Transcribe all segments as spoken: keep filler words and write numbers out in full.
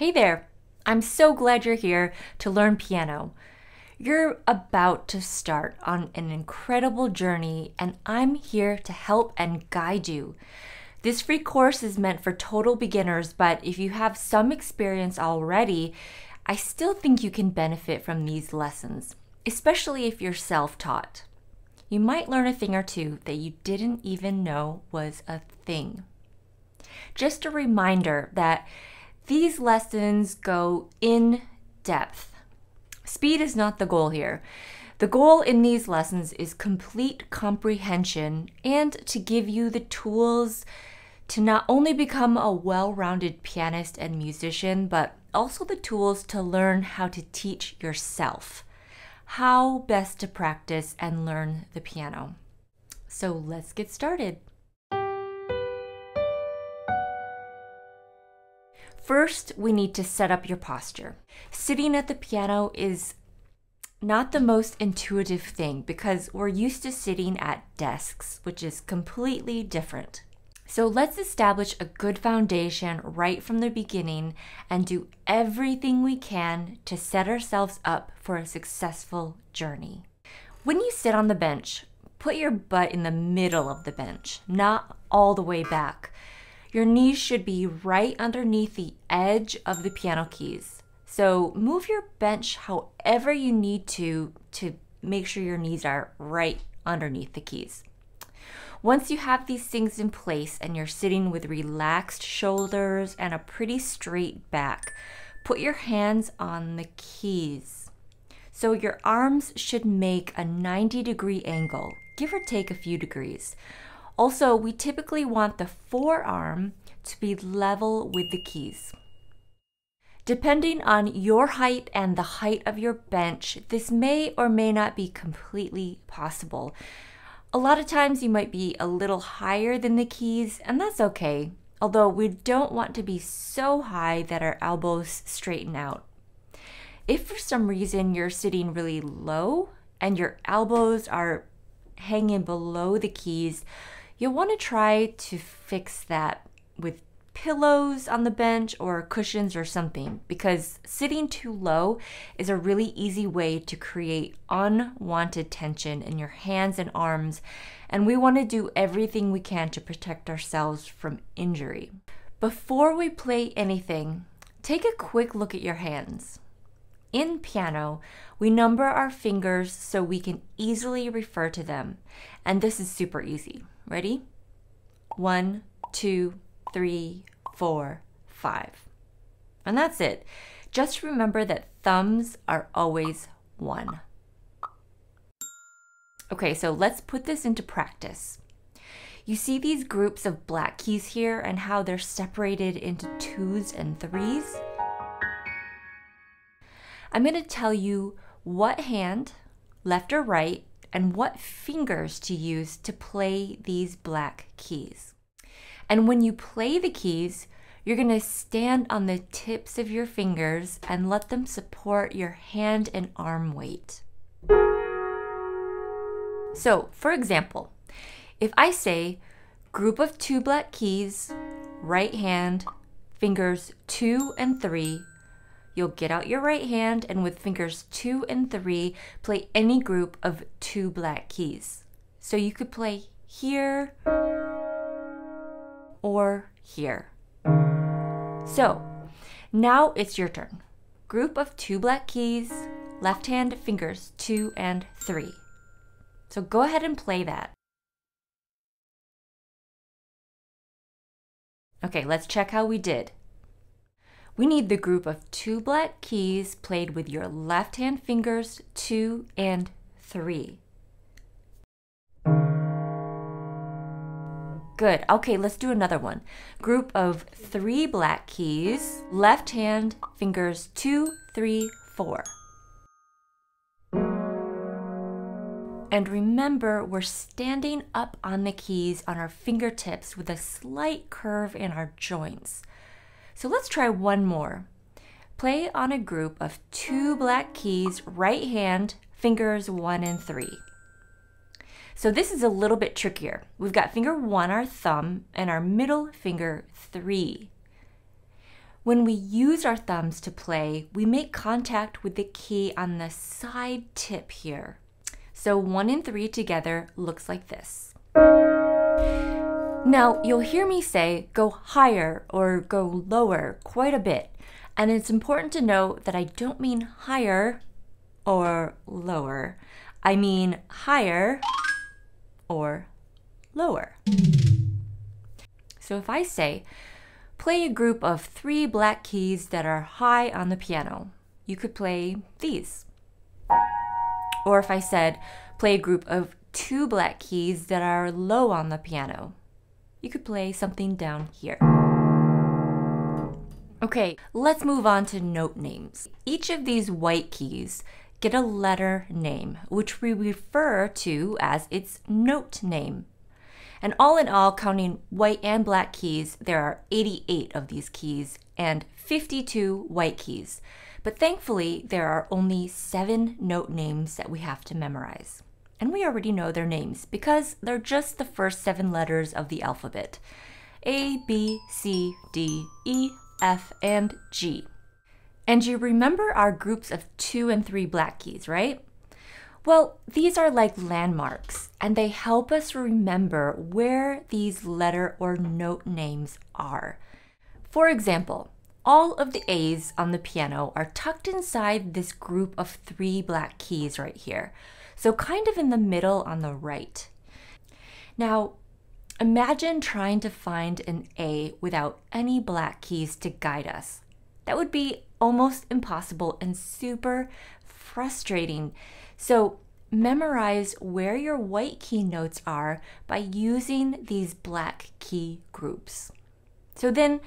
Hey there, I'm so glad you're here to learn piano. You're about to start on an incredible journey, and I'm here to help and guide you. This free course is meant for total beginners, but if you have some experience already, I still think you can benefit from these lessons, especially if you're self-taught. You might learn a thing or two that you didn't even know was a thing. Just a reminder that these lessons go in depth. Speed is not the goal here. The goal in these lessons is complete comprehension and to give you the tools to not only become a well-rounded pianist and musician, but also the tools to learn how to teach yourself, how best to practice and learn the piano. So let's get started. First, we need to set up your posture. Sitting at the piano is not the most intuitive thing because we're used to sitting at desks, which is completely different. So let's establish a good foundation right from the beginning and do everything we can to set ourselves up for a successful journey. When you sit on the bench, put your butt in the middle of the bench, not all the way back. Your knees should be right underneath the edge of the piano keys. So move your bench however you need to to make sure your knees are right underneath the keys. Once you have these things in place and you're sitting with relaxed shoulders and a pretty straight back, put your hands on the keys. So your arms should make a ninety degree angle, give or take a few degrees. Also, we typically want the forearm to be level with the keys. Depending on your height and the height of your bench, this may or may not be completely possible. A lot of times you might be a little higher than the keys, and that's okay, although we don't want to be so high that our elbows straighten out. If for some reason you're sitting really low and your elbows are hanging below the keys, you'll want to try to fix that with pillows on the bench or cushions or something, because sitting too low is a really easy way to create unwanted tension in your hands and arms, and we want to do everything we can to protect ourselves from injury. Before we play anything, take a quick look at your hands. In piano, we number our fingers so we can easily refer to them, and this is super easy. Ready? One, two, three, four, five. And that's it. Just remember that thumbs are always one. Okay, so let's put this into practice. You see these groups of black keys here and how they're separated into twos and threes? I'm going to tell you what hand, left or right, and what fingers to use to play these black keys. And when you play the keys, you're going to stand on the tips of your fingers and let them support your hand and arm weight. So, for example, if I say group of two black keys, right hand, fingers two and three, you'll get out your right hand and with fingers two and three, play any group of two black keys. So you could play here or here. So now it's your turn. Group of two black keys, left hand, fingers two and three. So go ahead and play that. Okay, let's check how we did. We need the group of two black keys played with your left hand fingers two and three. Good. Okay, let's do another one. Group of three black keys, left hand fingers two, three, four. And remember, we're standing up on the keys on our fingertips with a slight curve in our joints. So let's try one more. Play on a group of two black keys, right hand, fingers one and three. So this is a little bit trickier. We've got finger one, our thumb, and our middle finger three. When we use our thumbs to play, we make contact with the key on the side tip here. So one and three together looks like this. Now, you'll hear me say go higher or go lower quite a bit, and it's important to know that I don't mean higher or lower. I mean higher or lower. So if I say, play a group of three black keys that are high on the piano, you could play these. Or if I said, play a group of two black keys that are low on the piano, you could play something down here. Okay, let's move on to note names. Each of these white keys get a letter name, which we refer to as its note name. And all in all, counting white and black keys, there are eighty-eight of these keys and fifty-two white keys. But thankfully, there are only seven note names that we have to memorize. And we already know their names because they're just the first seven letters of the alphabet. A, B, C, D, E, F, and G. And you remember our groups of two and three black keys, right? Well, these are like landmarks, and they help us remember where these letter or note names are. For example, all of the A's on the piano are tucked inside this group of three black keys right here, so kind of in the middle on the right. Now, imagine trying to find an A without any black keys to guide us. That would be almost impossible and super frustrating. So memorize where your white key notes are by using these black key groups. So then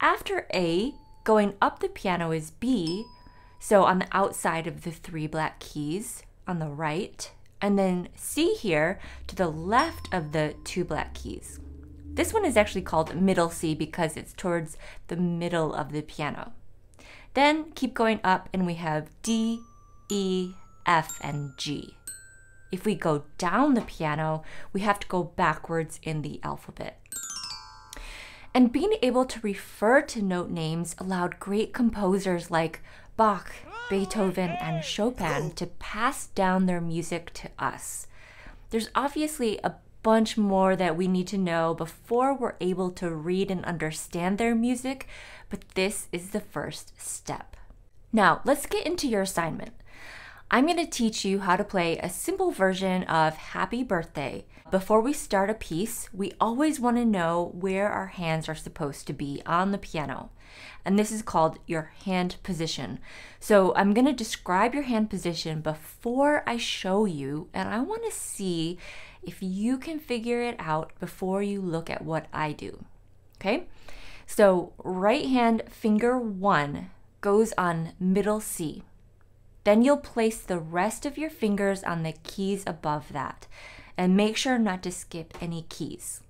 after A, going up the piano is B, so on the outside of the three black keys on the right, and then C here to the left of the two black keys. This one is actually called middle C because it's towards the middle of the piano. Then keep going up and we have D, E, F, and G. If we go down the piano, we have to go backwards in the alphabet. And being able to refer to note names allowed great composers like Bach, Beethoven, and Chopin to pass down their music to us. There's obviously a bunch more that we need to know before we're able to read and understand their music, but this is the first step. Now, let's get into your assignment. I'm going to teach you how to play a simple version of Happy Birthday. Before we start a piece, we always want to know where our hands are supposed to be on the piano. And this is called your hand position. So I'm going to describe your hand position before I show you, and I want to see if you can figure it out before you look at what I do. Okay? So right hand finger one goes on middle C. Then you'll place the rest of your fingers on the keys above that, and make sure not to skip any keys.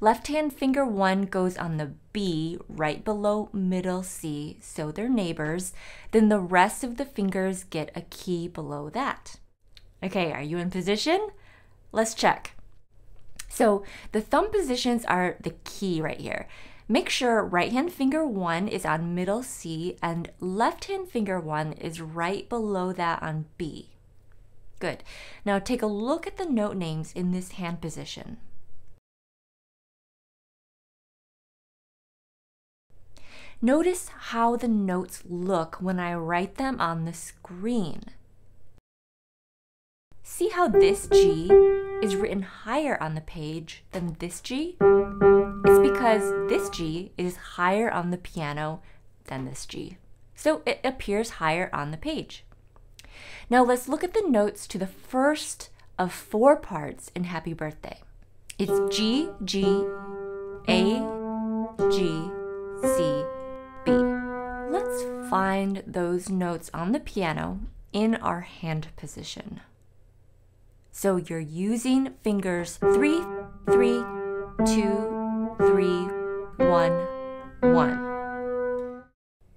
Left hand finger one goes on the B right below middle C, so they're neighbors, then the rest of the fingers get a key below that. Okay, are you in position? Let's check. So the thumb positions are the key right here. Make sure right hand finger one is on middle C and left hand finger one is right below that on B. Good. Now take a look at the note names in this hand position. Notice how the notes look when I write them on the screen. See how this G is written higher on the page than this G? It's because this G is higher on the piano than this G. So it appears higher on the page. Now let's look at the notes to the first of four parts in Happy Birthday. It's G, G, A, G, C, B. Let's find those notes on the piano in our hand position. So you're using fingers three, three, two, three, one, one.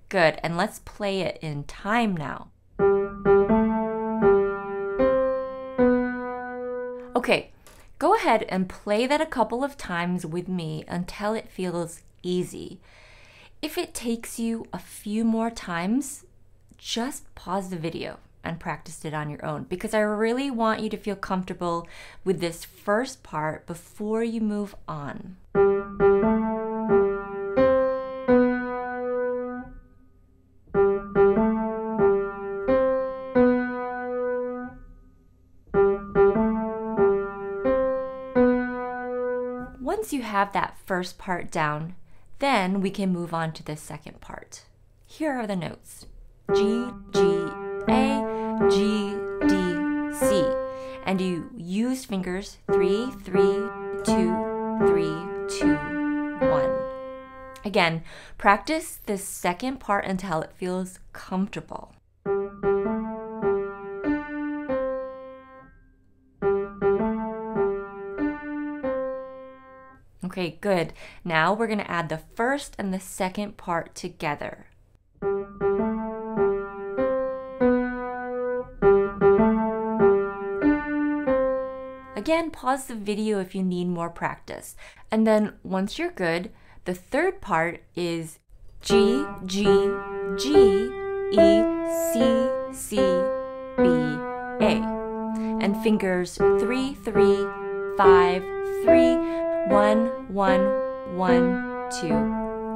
Good, and let's play it in time now. Okay, go ahead and play that a couple of times with me until it feels easy. If it takes you a few more times, just pause the video and practice it on your own, because I really want you to feel comfortable with this first part before you move on. Once you have that first part down, then we can move on to the second part. Here are the notes: G, G, A, G, D, C. And you use fingers three, three, two, three, two, one. Again, practice this second part until it feels comfortable. Okay, good. Now we're going to add the first and the second part together. Again, pause the video if you need more practice. And then once you're good, the third part is G, G, G, E, C, C, B, A. And fingers three, three, five, three, one, one, one, two.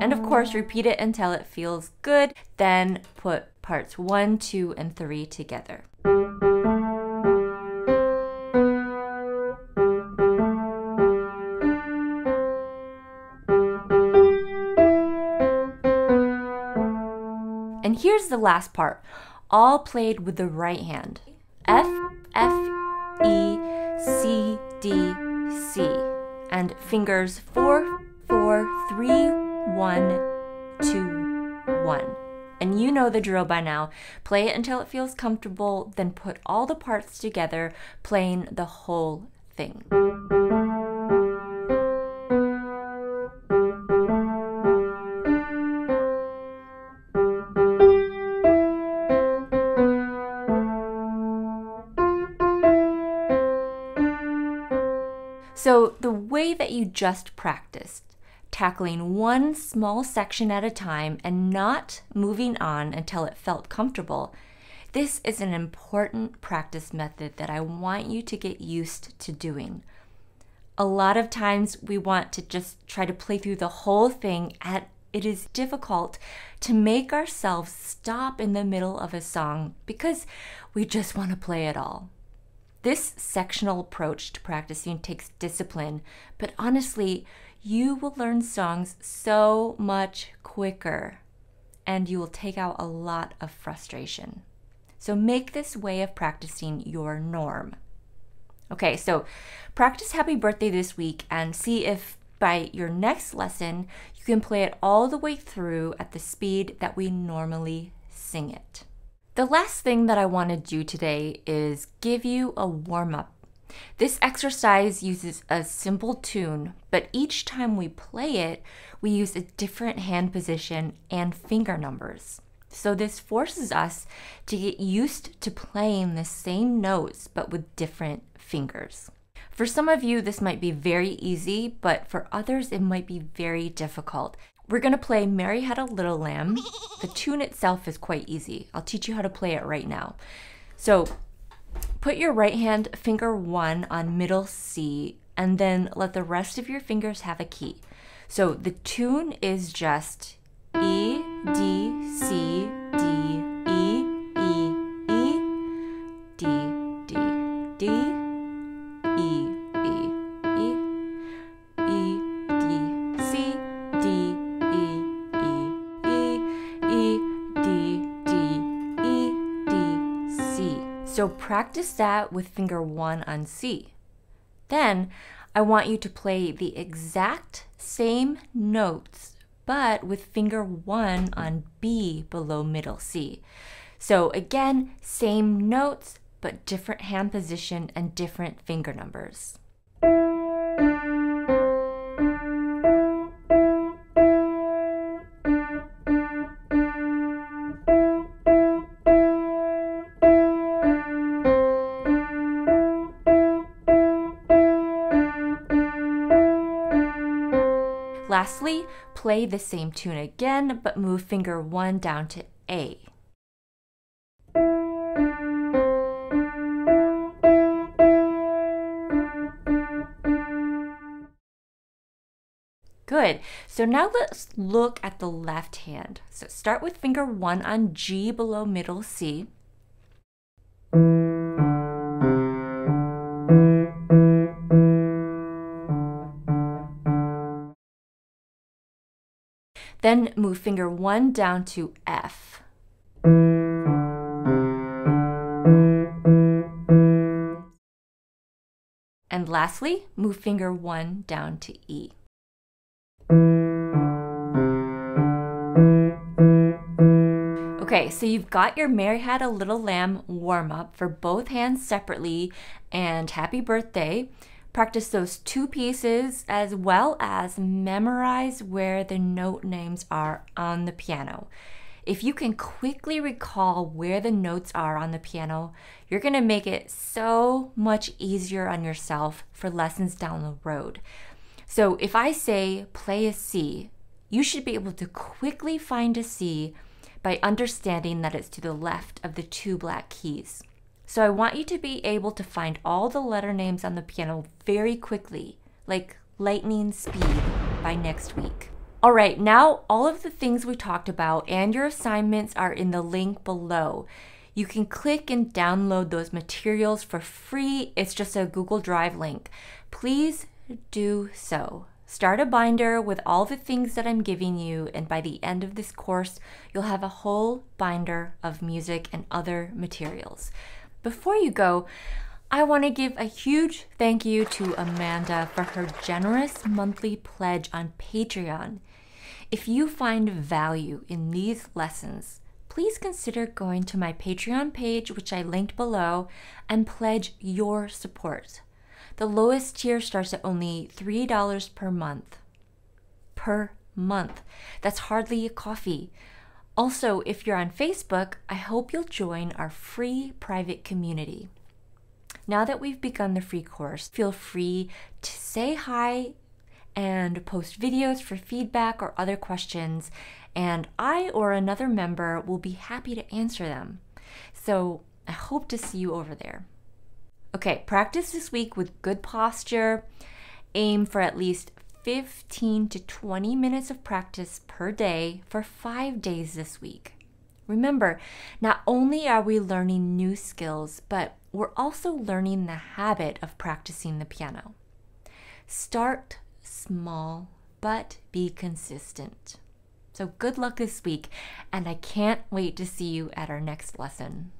And of course, repeat it until it feels good. Then put parts one, two, and three together. And here's the last part, all played with the right hand. F, F, E, C, D, C. And fingers four, four, three, one, two, one. And you know the drill by now. Play it until it feels comfortable, then put all the parts together, playing the whole thing. So the way that you just practiced, tackling one small section at a time and not moving on until it felt comfortable, this is an important practice method that I want you to get used to doing. A lot of times we want to just try to play through the whole thing, and it is difficult to make ourselves stop in the middle of a song because we just want to play it all. This sectional approach to practicing takes discipline, but honestly, you will learn songs so much quicker and you will take out a lot of frustration. So make this way of practicing your norm. Okay, so practice Happy Birthday this week and see if by your next lesson, you can play it all the way through at the speed that we normally sing it. The last thing that I want to do today is give you a warm-up. This exercise uses a simple tune, but each time we play it, we use a different hand position and finger numbers. So this forces us to get used to playing the same notes, but with different fingers. For some of you, this might be very easy, but for others, it might be very difficult. We're going to play Mary Had a Little Lamb. The tune itself is quite easy. I'll teach you how to play it right now. So put your right hand finger one on middle C and then let the rest of your fingers have a key. So the tune is just E, D, C, D, E, E, E, D, D, D, E, E, E, E, D, C, D, so practice that with finger one on C. Then I want you to play the exact same notes, but with finger one on B below middle C. So again, same notes, but different hand position and different finger numbers. Lastly, play the same tune again, but move finger one down to A. Good. So now let's look at the left hand. So start with finger one on G below middle C. Then move finger one down to F. And lastly, move finger one down to E. Okay, so you've got your Mary Had a Little Lamb warm-up for both hands separately and Happy Birthday. Practice those two pieces as well as memorize where the note names are on the piano. If you can quickly recall where the notes are on the piano, you're going to make it so much easier on yourself for lessons down the road. So if I say play a C, you should be able to quickly find a C by understanding that it's to the left of the two black keys. So I want you to be able to find all the letter names on the piano very quickly, like lightning speed, by next week. All right, now all of the things we talked about and your assignments are in the link below. You can click and download those materials for free. It's just a Google Drive link. Please do so. Start a binder with all the things that I'm giving you, and by the end of this course, you'll have a whole binder of music and other materials. Before you go, I want to give a huge thank you to Amanda for her generous monthly pledge on Patreon. If you find value in these lessons, please consider going to my Patreon page, which I linked below, and pledge your support. The lowest tier starts at only three dollars per month. Per month. That's hardly a coffee. Also, if you're on Facebook, I hope you'll join our free private community. Now that we've begun the free course, feel free to say hi and post videos for feedback or other questions, and I or another member will be happy to answer them. So I hope to see you over there. Okay, practice this week with good posture. Aim for at least fifteen to twenty minutes of practice per day for five days this week. Remember, not only are we learning new skills, but we're also learning the habit of practicing the piano. Start small, but be consistent. So good luck this week, and I can't wait to see you at our next lesson.